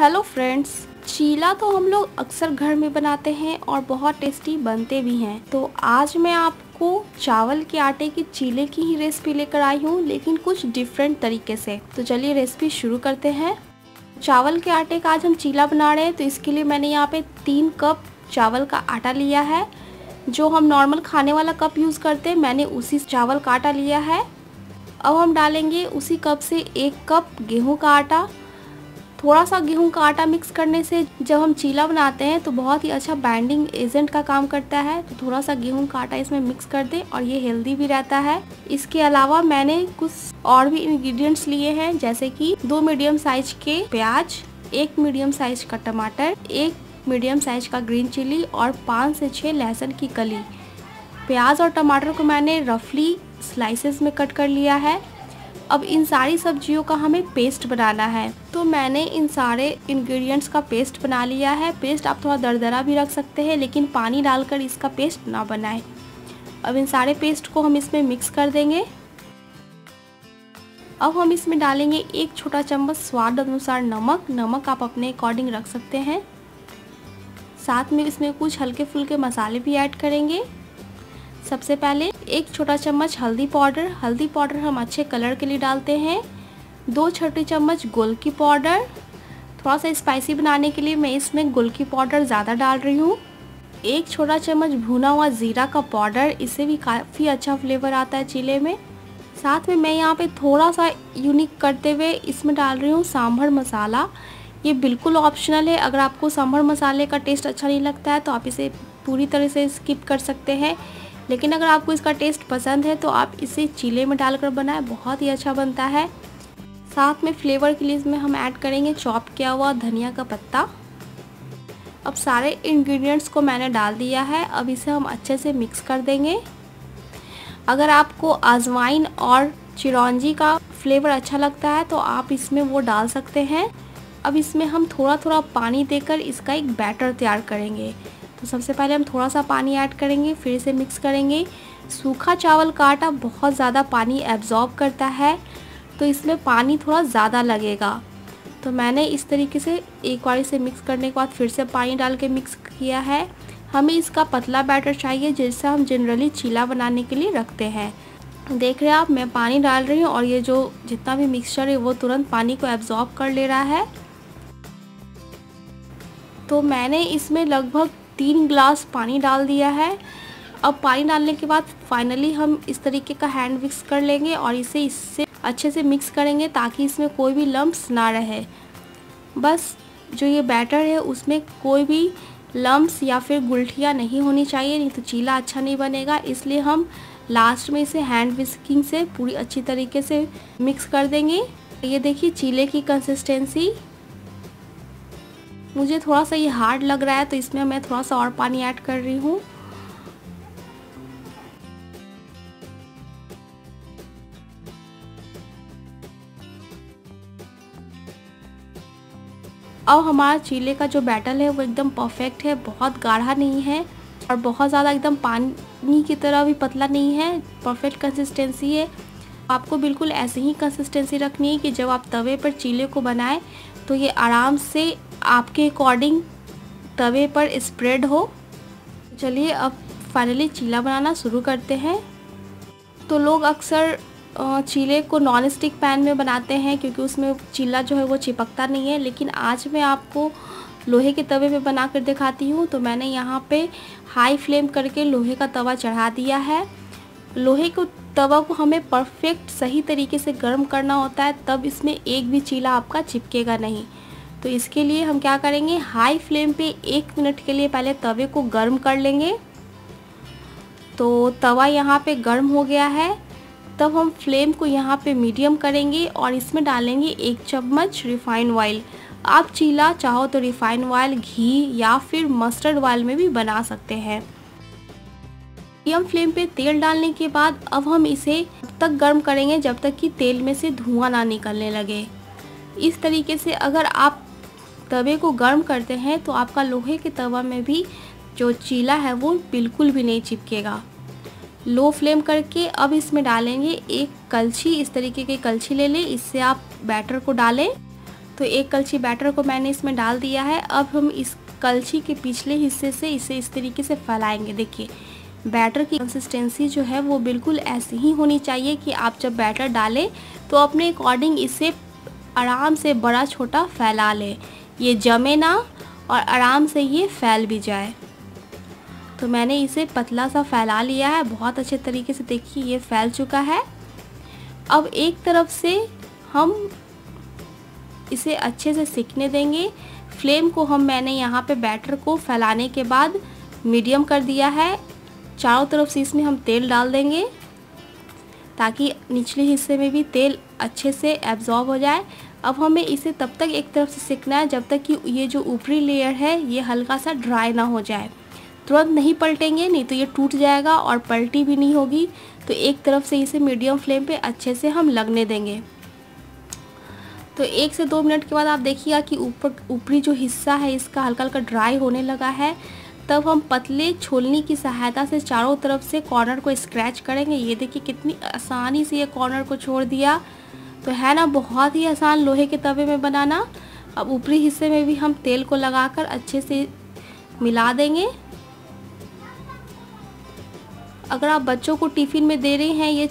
Hello friends, चीला तो हम लोग अक्सर घर में बनाते हैं और बहुत टेस्टी बनते भी हैं। तो आज मैं आपको चावल के आटे की चीले की ही रेसिपी लेकर आई हूँ, लेकिन कुछ डिफरेंट तरीके से। तो चलिए रेसिपी शुरू करते हैं। चावल के आटे का आज हम चीला बना रहे हैं, तो इसके लिए मैंने यहाँ पे 3 कप चावल का आटा लिया है। जो हम नॉर्मल खाने वाला कप यूज़ करते हैं, मैंने उसी चावल का आटा लिया है। अब हम डालेंगे उसी कप से 1 कप गेहूँ का आटा। थोड़ा सा गेहूं का आटा मिक्स करने से जब हम चीला बनाते हैं तो बहुत ही अच्छा बाइंडिंग एजेंट का काम करता है। तो थोड़ा सा गेहूं का आटा इसमें मिक्स कर दें और ये हेल्दी भी रहता है। इसके अलावा मैंने कुछ और भी इंग्रेडिएंट्स लिए हैं, जैसे कि 2 मीडियम साइज के प्याज, 1 मीडियम साइज का टमाटर, 1 मीडियम साइज का ग्रीन चिली और 5 से 6 लहसुन की कली। प्याज और टमाटर को मैंने रफली स्लाइसेस में कट कर लिया है। अब इन सारी सब्जियों का हमें पेस्ट बनाना है, तो मैंने इन सारे इंग्रेडिएंट्स का पेस्ट बना लिया है। पेस्ट आप थोड़ा दरदरा भी रख सकते हैं, लेकिन पानी डालकर इसका पेस्ट ना बनाएं। अब इन सारे पेस्ट को हम इसमें मिक्स कर देंगे। अब हम इसमें डालेंगे 1 छोटा चम्मच स्वाद अनुसार नमक। नमक आप अपने अकॉर्डिंग रख सकते हैं। साथ में इसमें कुछ हल्के फुल्के मसाले भी ऐड करेंगे। सबसे पहले 1 छोटा चम्मच हल्दी पाउडर। हल्दी पाउडर हम अच्छे कलर के लिए डालते हैं। 2 छोटे चम्मच गोलकी पाउडर। थोड़ा सा स्पाइसी बनाने के लिए मैं इसमें गोलकी पाउडर ज़्यादा डाल रही हूँ। 1 छोटा चम्मच भुना हुआ ज़ीरा का पाउडर, इससे भी काफ़ी अच्छा फ्लेवर आता है चीले में। साथ में मैं यहाँ पे थोड़ा सा यूनिक करते हुए इसमें डाल रही हूँ सांभर मसाला। ये बिल्कुल ऑप्शनल है। अगर आपको सांभर मसाले का टेस्ट अच्छा नहीं लगता है तो आप इसे पूरी तरह से स्किप कर सकते हैं, लेकिन अगर आपको इसका टेस्ट पसंद है तो आप इसे चीले में डालकर बनाएं, बहुत ही अच्छा बनता है। साथ में फ्लेवर के लिए इसमें हम ऐड करेंगे चॉप किया हुआ धनिया का पत्ता। अब सारे इंग्रेडिएंट्स को मैंने डाल दिया है। अब इसे हम अच्छे से मिक्स कर देंगे। अगर आपको अजवाइन और चिरौंजी का फ्लेवर अच्छा लगता है तो आप इसमें वो डाल सकते हैं। अब इसमें हम थोड़ा थोड़ा पानी देकर इसका एक बैटर तैयार करेंगे। तो सबसे पहले हम थोड़ा सा पानी ऐड करेंगे, फिर इसे मिक्स करेंगे। सूखा चावल का आटा बहुत ज़्यादा पानी एब्जॉर्ब करता है, तो इसमें पानी थोड़ा ज़्यादा लगेगा। तो मैंने इस तरीके से एक बार इसे मिक्स करने के बाद फिर से पानी डाल के मिक्स किया है। हमें इसका पतला बैटर चाहिए, जिससे हम जनरली चीला बनाने के लिए रखते हैं। देख रहे हैं आप, मैं पानी डाल रही हूँ और ये जो जितना भी मिक्सचर है वो तुरंत पानी को एब्जॉर्ब कर ले रहा है। तो मैंने इसमें लगभग 3 ग्लास पानी डाल दिया है। अब पानी डालने के बाद फाइनली हम इस तरीके का हैंड मिक्स कर लेंगे और इसे इससे अच्छे से मिक्स करेंगे, ताकि इसमें कोई भी लम्ब्स ना रहे। बस जो ये बैटर है उसमें कोई भी लम्ब्स या फिर गुठलियाँ नहीं होनी चाहिए, नहीं तो चीला अच्छा नहीं बनेगा। इसलिए हम लास्ट में इसे हैंड विस्किंग से पूरी अच्छी तरीके से मिक्स कर देंगे। ये देखिए चीले की कंसिस्टेंसी। मुझे थोड़ा सा ये हार्ड लग रहा है, तो इसमें मैं थोड़ा सा और पानी ऐड कर रही हूँ। अब हमारा चीले का जो बैटर है वो एकदम परफेक्ट है, बहुत गाढ़ा नहीं है और बहुत ज़्यादा एकदम पानी की तरह भी पतला नहीं है। परफेक्ट कंसिस्टेंसी है। आपको बिल्कुल ऐसे ही कंसिस्टेंसी रखनी है कि जब आप तवे पर चीले को बनाएं तो ये आराम से आपके अकॉर्डिंग तवे पर स्प्रेड हो। चलिए अब फाइनली चीला बनाना शुरू करते हैं। तो लोग अक्सर चीले को नॉन स्टिक पैन में बनाते हैं, क्योंकि उसमें चीला जो है वो चिपकता नहीं है। लेकिन आज मैं आपको लोहे के तवे पे बना कर दिखाती हूँ। तो मैंने यहाँ पे हाई फ्लेम करके लोहे का तवा चढ़ा दिया है। लोहे को तवा को हमें परफेक्ट सही तरीके से गर्म करना होता है, तब इसमें एक भी चीला आपका चिपकेगा नहीं। तो इसके लिए हम क्या करेंगे, हाई फ्लेम पे 1 मिनट के लिए पहले तवे को गर्म कर लेंगे। तो तवा यहाँ पे गर्म हो गया है, तब हम फ्लेम को यहाँ पे मीडियम करेंगे और इसमें डालेंगे 1 चम्मच रिफाइंड ऑयल। आप चीला चाहो तो रिफाइंड ऑयल, घी या फिर मस्टर्ड ऑयल में भी बना सकते हैं। मीडियम फ्लेम पे तेल डालने के बाद अब हम इसे तब तक गर्म करेंगे जब तक कि तेल में से धुआं ना निकलने लगे। इस तरीके से अगर आप तवे को गर्म करते हैं तो आपका लोहे के तवा में भी जो चीला है वो बिल्कुल भी नहीं चिपकेगा। लो फ्लेम करके अब इसमें डालेंगे 1 कलछी। इस तरीके की कलछी ले लें, इससे आप बैटर को डालें। तो एक कलछी बैटर को मैंने इसमें डाल दिया है। अब हम इस कलछी के पिछले हिस्से से इसे इस तरीके से फैलाएंगे। देखिए बैटर की कंसिस्टेंसी जो है वो बिल्कुल ऐसी ही होनी चाहिए कि आप जब बैटर डालें तो अपने अकॉर्डिंग इसे आराम से बड़ा छोटा फैला लें, ये जमे ना और आराम से ये फैल भी जाए। तो मैंने इसे पतला सा फैला लिया है, बहुत अच्छे तरीके से देखिए ये फैल चुका है। अब एक तरफ से हम इसे अच्छे से सिकने देंगे। फ्लेम को हम मैंने यहाँ पे बैटर को फैलाने के बाद मीडियम कर दिया है। चारों तरफ से इसमें हम तेल डाल देंगे ताकि निचले हिस्से में भी तेल अच्छे से एब्जॉर्ब हो जाए। अब हमें इसे तब तक एक तरफ से सिकना है जब तक कि ये जो ऊपरी लेयर है ये हल्का सा ड्राई ना हो जाए। तुरंत नहीं पलटेंगे, नहीं तो ये टूट जाएगा और पलटी भी नहीं होगी। तो एक तरफ से इसे मीडियम फ्लेम पे अच्छे से हम लगने देंगे। तो 1 से 2 मिनट के बाद आप देखिएगा कि ऊपरी जो हिस्सा है इसका हल्का हल्का ड्राई होने लगा है। तब हम पतले छोलनी की सहायता से चारों तरफ से कॉर्नर को स्क्रैच करेंगे। ये देखिए कितनी आसानी से ये कॉर्नर को छोड़ दिया। तो है ना बहुत ही आसान लोहे के तवे में बनाना। अब ऊपरी हिस्से में भी हम तेल को लगाकर अच्छे से मिला देंगे। अगर आप बच्चों को टिफ़िन में दे रहे हैं ये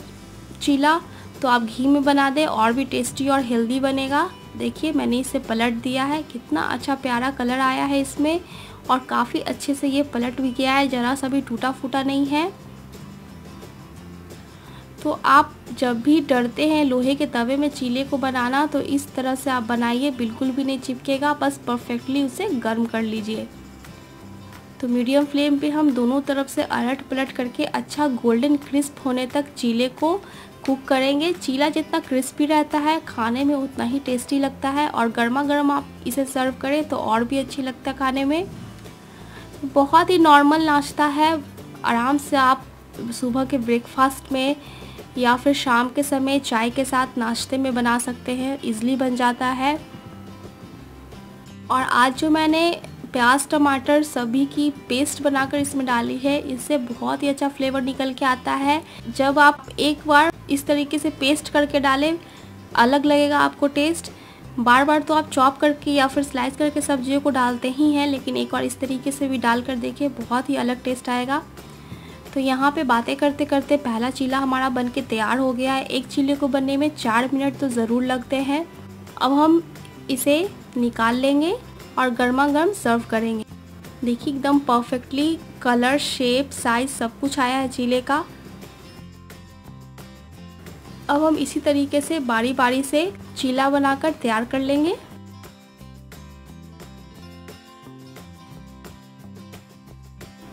चीला तो आप घी में बना दें, और भी टेस्टी और हेल्दी बनेगा। देखिए मैंने इसे पलट दिया है, कितना अच्छा प्यारा कलर आया है इसमें और काफ़ी अच्छे से ये पलट भी गया है, ज़रा सा भी टूटा फूटा नहीं है। तो आप जब भी डरते हैं लोहे के तवे में चीले को बनाना तो इस तरह से आप बनाइए, बिल्कुल भी नहीं चिपकेगा। बस परफेक्टली उसे गर्म कर लीजिए। तो मीडियम फ्लेम पे हम दोनों तरफ से अलट पलट करके अच्छा गोल्डन क्रिस्प होने तक चीले को कुक करेंगे। चीला जितना क्रिस्पी रहता है खाने में उतना ही टेस्टी लगता है, और गर्मा गर्म आप इसे सर्व करें तो और भी अच्छी लगता है खाने में। बहुत ही नॉर्मल नाश्ता है, आराम से आप सुबह के ब्रेकफास्ट में या फिर शाम के समय चाय के साथ नाश्ते में बना सकते हैं, इजली बन जाता है। और आज जो मैंने प्याज टमाटर सभी की पेस्ट बनाकर इसमें डाली है, इससे बहुत ही अच्छा फ्लेवर निकल के आता है। जब आप एक बार इस तरीके से पेस्ट करके डालें अलग लगेगा आपको टेस्ट। बार बार तो आप चॉप करके या फिर स्लाइस करके सब्जियों को डालते ही हैं, लेकिन एक बार इस तरीके से भी डाल कर देखिए बहुत ही अलग टेस्ट आएगा। तो यहाँ पे बातें करते करते पहला चीला हमारा बन के तैयार हो गया है। एक चीले को बनने में 4 मिनट तो ज़रूर लगते हैं। अब हम इसे निकाल लेंगे और गर्मा गर्म सर्व करेंगे। देखिए एकदम परफेक्टली कलर, शेप, साइज सब कुछ आया है चीले का। अब हम इसी तरीके से बारी बारी से चीला बनाकर तैयार कर लेंगे।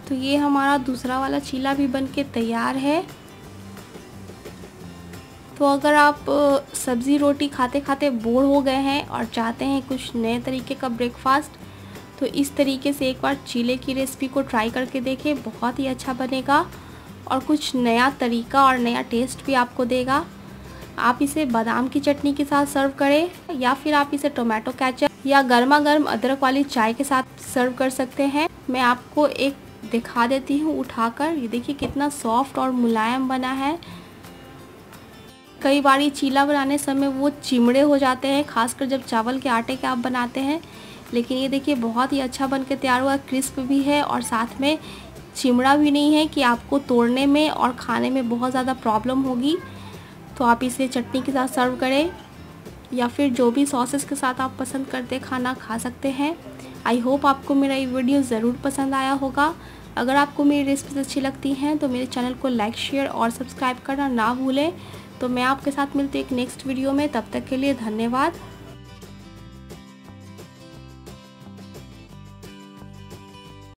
तो ये हमारा दूसरा वाला चीला भी बनके तैयार है। तो अगर आप सब्ज़ी रोटी खाते खाते बोर हो गए हैं और चाहते हैं कुछ नए तरीके का ब्रेकफास्ट, तो इस तरीके से एक बार चीले की रेसिपी को ट्राई करके देखें, बहुत ही अच्छा बनेगा और कुछ नया तरीका और नया टेस्ट भी आपको देगा। आप इसे बादाम की चटनी के साथ सर्व करें या फिर आप इसे टोमेटो केचप या गर्मा गर्म अदरक वाली चाय के साथ सर्व कर सकते हैं। मैं आपको एक दिखा देती हूँ उठाकर, ये देखिए कितना सॉफ्ट और मुलायम बना है। कई बार ये चीला बनाने समय वो चिमड़े हो जाते हैं, खासकर जब चावल के आटे के आप बनाते हैं, लेकिन ये देखिए बहुत ही अच्छा बन के तैयार हुआ। क्रिस्प भी है और साथ में चिमड़ा भी नहीं है कि आपको तोड़ने में और खाने में बहुत ज़्यादा प्रॉब्लम होगी। तो आप इसे चटनी के साथ सर्व करें या फिर जो भी सॉसेस के साथ आप पसंद करते खाना खा सकते हैं। आई होप आपको मेरा ये वीडियो ज़रूर पसंद आया होगा। अगर आपको मेरी रेसिपीज अच्छी लगती हैं तो मेरे चैनल को लाइक, शेयर और सब्सक्राइब करना ना भूलें। तो मैं आपके साथ मिलती हूँ एक नेक्स्ट वीडियो में, तब तक के लिए धन्यवाद।